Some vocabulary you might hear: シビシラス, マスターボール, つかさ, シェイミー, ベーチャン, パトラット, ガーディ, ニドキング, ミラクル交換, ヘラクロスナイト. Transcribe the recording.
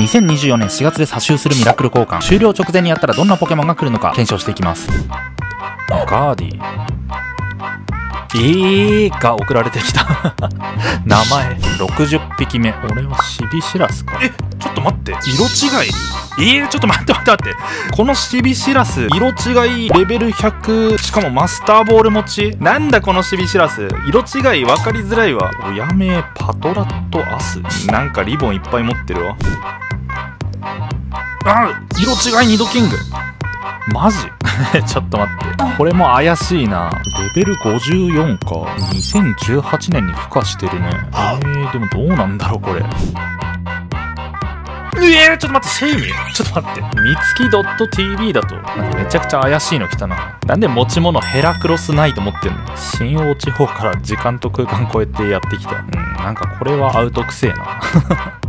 2024年4月で刷集するミラクル交換終了直前にやったらどんなポケモンが来るのか検証していきます。ガーディが送られてきた名前60匹目。俺はシビシラスか。ちょっと待って、色違い。ちょっと待って、このシビシラス色違いレベル100、しかもマスターボール持ち。なんだこのシビシラス、色違い分かりづらいわ。親名パトラットアス。なんかリボンいっぱい持ってるわ。色違いニドキングマジちょっと待って、これも怪しいな。レベル54か。2018年に孵化してるね。でもどうなんだろうこれ。ちょっと待って、シェイミー、ちょっと待って、みつき .tv だとなんかめちゃくちゃ怪しいの来たな。なんで持ち物ヘラクロスナイト持ってんの。新大地方から時間と空間超えてやってきた。なんかこれはアウトくせえな